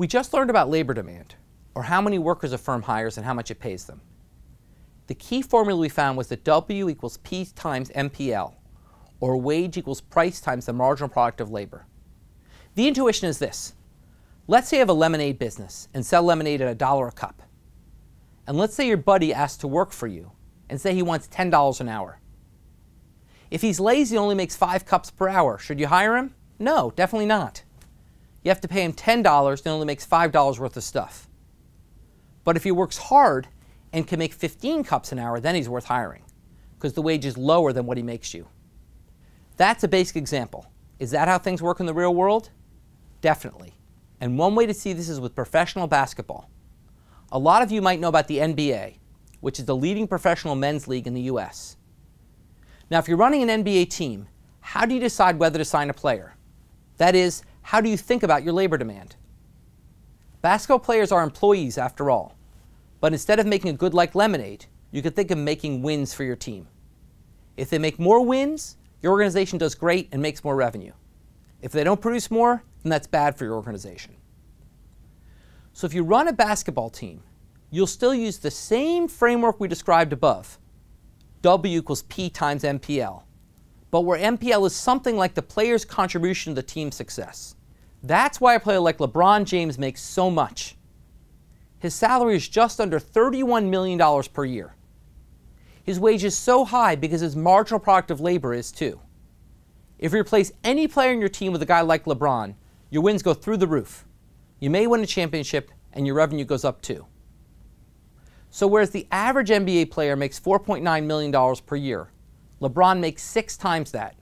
We just learned about labor demand, or how many workers a firm hires and how much it pays them. The key formula we found was that W equals P times MPL, or wage equals price times the marginal product of labor. The intuition is this. Let's say you have a lemonade business and sell lemonade at $1 a cup. And let's say your buddy asks to work for you and say he wants $10 an hour. If he's lazy and only makes 5 cups per hour, should you hire him? No, definitely not. You have to pay him $10 and only makes $5 worth of stuff. But if he works hard and can make 15 cups an hour, then he's worth hiring, because the wage is lower than what he makes you. That's a basic example. Is that how things work in the real world? Definitely. And one way to see this is with professional basketball. A lot of you might know about the NBA, which is the leading professional men's league in the US. Now, if you're running an NBA team, how do you decide whether to sign a player? That is, how do you think about your labor demand? Basketball players are employees after all, but instead of making a good like lemonade, you could think of making wins for your team. If they make more wins, your organization does great and makes more revenue. If they don't produce more, then that's bad for your organization. So if you run a basketball team, you'll still use the same framework we described above, W equals P times MPL, but where MPL is something like the player's contribution to the team's success. That's why a player like LeBron James makes so much. His salary is just under $31 million per year. His wage is so high because his marginal product of labor is too. If you replace any player in your team with a guy like LeBron, your wins go through the roof. You may win a championship and your revenue goes up too. So whereas the average NBA player makes $4.9 million per year, LeBron makes 6 times that.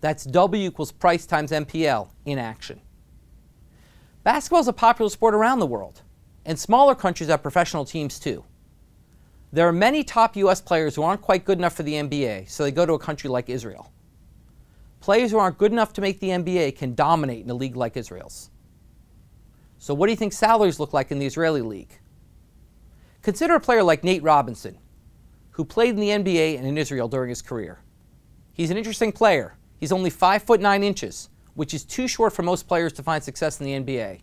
That's W equals price times MPL in action. Basketball is a popular sport around the world, and smaller countries have professional teams too. There are many top US players who aren't quite good enough for the NBA, so they go to a country like Israel. Players who aren't good enough to make the NBA can dominate in a league like Israel's. So what do you think salaries look like in the Israeli league? Consider a player like Nate Robinson, who played in the NBA and in Israel during his career. He's an interesting player. He's only 5'9", which is too short for most players to find success in the NBA.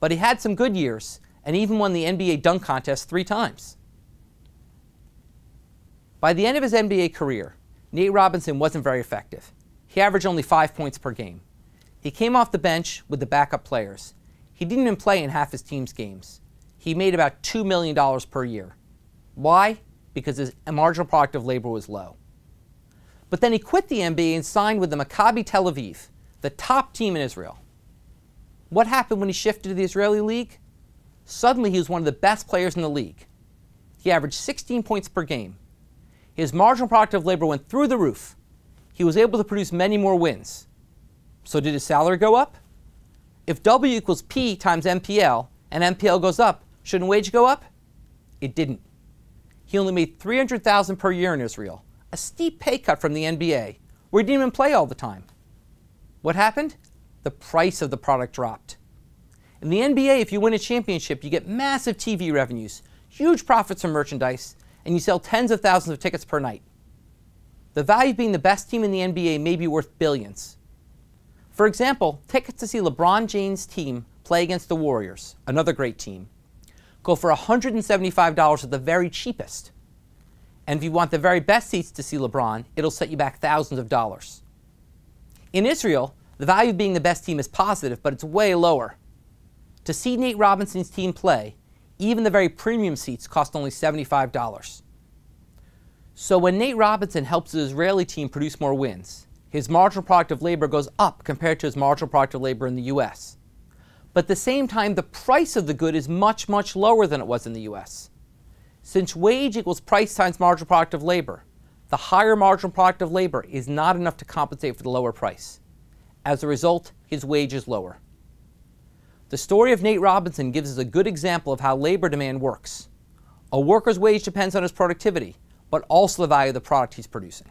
But he had some good years and even won the NBA dunk contest 3 times. By the end of his NBA career, Nate Robinson wasn't very effective. He averaged only 5 points per game. He came off the bench with the backup players. He didn't even play in half his team's games. He made about $2 million per year. Why? Because his marginal product of labor was low. But then he quit the NBA and signed with the Maccabi Tel Aviv, the top team in Israel. What happened when he shifted to the Israeli league? Suddenly he was one of the best players in the league. He averaged 16 points per game. His marginal product of labor went through the roof. He was able to produce many more wins. So did his salary go up? If W equals P times MPL and MPL goes up, shouldn't wage go up? It didn't. He only made $300,000 per year in Israel, a steep pay cut from the NBA, where he didn't even play all the time. What happened? The price of the product dropped. In the NBA, if you win a championship, you get massive TV revenues, huge profits from merchandise, and you sell tens of thousands of tickets per night. The value of being the best team in the NBA may be worth billions. For example, tickets to see LeBron James' team play against the Warriors, another great team, go for $175 at the very cheapest. And if you want the very best seats to see LeBron, it'll set you back thousands of dollars. In Israel, the value of being the best team is positive, but it's way lower. To see Nate Robinson's team play, even the very premium seats cost only $75. So when Nate Robinson helps his Israeli team produce more wins, his marginal product of labor goes up compared to his marginal product of labor in the US. But at the same time, the price of the good is much, much lower than it was in the US. Since wage equals price times marginal product of labor, the higher marginal product of labor is not enough to compensate for the lower price. As a result, his wage is lower. The story of Nate Robinson gives us a good example of how labor demand works. A worker's wage depends on his productivity, but also the value of the product he's producing.